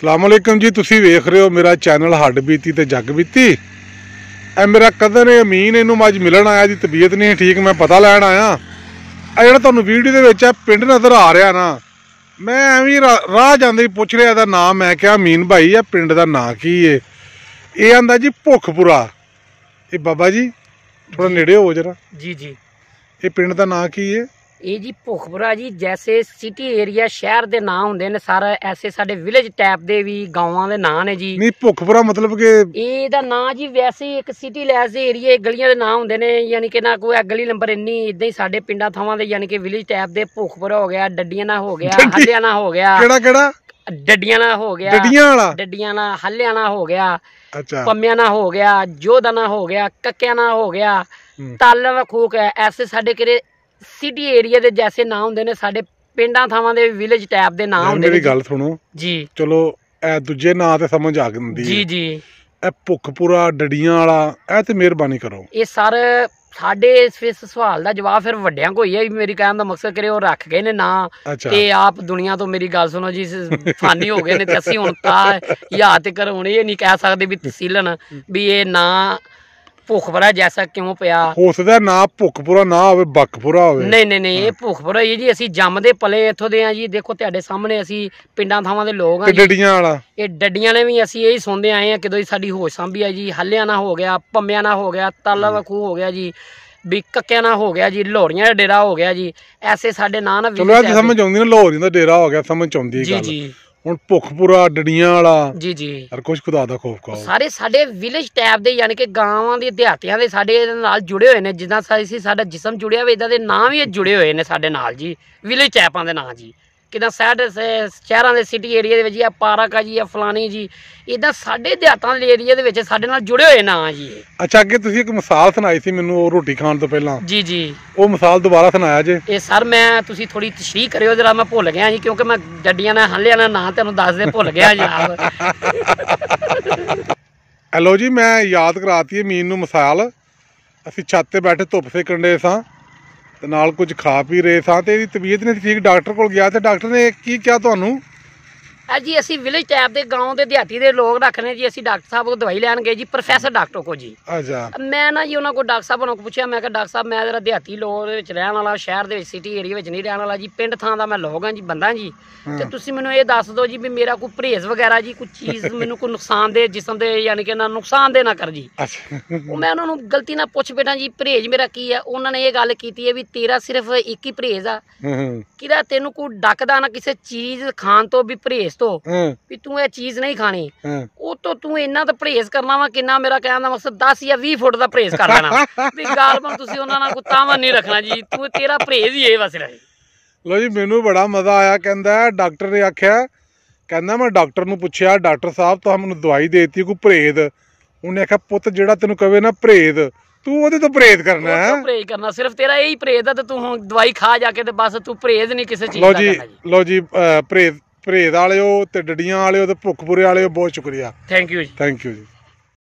सलामुअलैकुम जी, तुसी वेख रहे हो मेरा चैनल हड बीती ते जग बीती। ए मेरा कदर अमीन इनू अज मिलन आया, जी तबीयत नहीं ठीक, मैं पता लैन आया। जो तुहानू वीडियो दे पिंड नज़र आ रहा ना, मैं एवं राह जांदे ही पुछ रहा नाम। मैं क्या अमीन भाई आ पिंड का नाम की है? ये आंदा जी भुखपुरा। ये बाबा जी थोड़ा नेड़े हो जरा। जी जी, ये पिंड का नाम की है? ये जी भुखपुरा जी, जैसे सिटी एरिया शहर दे नाम हुंदे ने सारा, ऐसे साडे विलेज टाइप दे भी गांवां दे नाम ने जी। नहीं भुखपुरा मतलब के ए दा नाम जी, वैसे एक सिटी लैस दे एरिया गलियां दे नाम हुंदे ने, यानी कि ना कोई गली नंबर इन्नी, इदां ही साडे पिंडां थावां दे, यानी कि विलेज टाइप दे। भुखपुरा हो गया, डड्डियाना हो गया, हल्लियाना हो गया। केड़ा केड़ा? डड्डियाना हो गया, डड्डियाना, हल्लियाना हो गया, अच्छा, पम्याना हो गया, जोदाना हो गया, कक्याना हो गया, ताला दा खूक है। ऐसे साडे केरे सिटी एरिया दे जैसे नाम हुंदे ने साडे पिंडां थावां दे विलेज टाइप दे नाम हुंदे। मेरी गल सुनो जी, चलो ए दूजे नां ते समझ आ गंदी जी जी। ए भुखपुरा, डडियां वाला, ए ते मेहरबानी करो ए सर साडे इस सवाल दा जवाब फिर वड्डियां कोई है। मेरी कहण दा मकसद करे ओ रख गए ने ना, ते आप दुनिया तो मेरी गल सुनो जी, फानी हो गए ने ते असि हुण ता याद ते कर, हुण ए नहीं कह सकदे भी तसीलन भी ए ना भुखपुरा जैसा क्यों पिया। हो सकता है ना भुखपुरा ना होवे, बकपुरा होवे। नहीं नहीं नहीं, ये भुखपुरा ही जी। असी जमदे पले इत्थों दे आ जी। देखो तुहाडे सामने असी पिंडां थावां दे लोग आ। डड्डियां वाला ये डड्डियां ने भी असी यही सुनदे आए हैं, किदों ही साडी होश सांभी आ जी। हल्लियाना हो गया, पम्याना हो गया, ताला वखू हो गया जी, भी कक्याना हो गया जी, लोहरियां दा डेरा हो गया जी। ऐसे साडे नां ना चलो अज समझ आउंदी ना, लोहरियां दा डेरा हो गया, समझ आउंदी गल जी। भुखपुरा, डडियां वाला जी जी, हर कुछ खुदा दा खौफ करो। सारे साडे विलेज टाइप दे, यानी कि गांवां दे, देहातियां दे साडे नाल जुड़े होए ने। जिद्दां साडा जिस्म जुड़िया होवे, इदां दे नाम वी जुड़े होए ने साडे नाल जी, विलेज टाइपां दे नाम जी। किदां साडे शहरां दे सिटी एरिया दे विच या पार्क आ जी, या फलानी जी, इदां साडे देहातां दे एरिया दे विच साडे नाल जुड़े होए नाम जी। अच्छा, अगे तुसीं इक मिसाल सुणाई सी मैनूं ओ रोटी खाण तों पहिलां जी जी, ओ मिसाल दोबारा सुनाया जे। ए सर मैं तुसीं थोड़ी तशरीह करियो जरा, मैं भुल गया जी, क्योंकि मैं डड्डियां नाल हल्ले वाला नाम तुहानूं दस दे भुल गया जी। हेलो जी, मैं याद कराती है मीन नूं मिसाल। असीं छत ते बैठे धुप्प सेकण डे सां, नाल कुछ खा पी रहे सां, ते तबीयत नहीं ठीक। डॉक्टर कोल गया ते डॉक्टर ने की क्या तुहानू? हां जी, असी विलेज टाइप दे गांव दे देहाती दे लोग रखने जी। असी डॉक्टर साहब को दवाई लैन गए जी, प्रोफेसर डॉक्टर को जी। अच्छा, मैं ना जी उन्हां को डॉक्टर साहब को पूछया, मैं कहा डॉक्टर साहब मैं जरा देहाती लोग दे विच रहण वाला, शहर दे विच सिटी एरिया विच नहीं रहण वाला जी, पिंड थां दा मैं लोग हां जी, बंदा जी, ते तुसीं मैनूं इह दस दो जी भी मेरा कोई परहेज वगैरह जी, कोई चीज़ मैनूं कोई नुकसान दे जिसम दे, यानी कि ना नुकसान दे ना कर जी। मैं उन्हां नूं गलती नाल पुछ बैठा जी परहेज मेरा की है। उन्हां ने इह गल कीती है भी तेरा सिर्फ एक ही परहेज आ, किदा तैनूं कोई डकदा ना किसी चीज़ खाण तों भी परहेज तो, भी तू ये चीज नहीं खानी, वो तो तू इना तो परहेज करना वा कि मेरा कहना मकसद 10 या 20 फुट का परहेज कर लेना भी गालबन तुसी उन्हां नाल कुत्तावा नहीं रखना जी, तू तेरा परहेज ही है बस रहे। लो जी, मैनू बड़ा मजा आया। कहंदा डॉक्टर ने आख्या, कहंदा मैं डॉक्टर नूं पुछया डॉक्टर साहब तुहां मैनू दवाई देती कोई परहेज? उन्हें आख्या पुत्त जेड़ा तैनू कवे ना परहेज, तू ओदे तो परहेज करना है, परहेज करना सिर्फ तेरा यही परहेज है, ते तू दवाई खा जाके ते बस तू परहेज नहीं किसी चीज दा करना जी। लो जी, परहेज वाले हो, डड्डियां वाले हो, भुखपुरे वाले हो, बहुत शुक्रिया, thank you ji, thank you ji.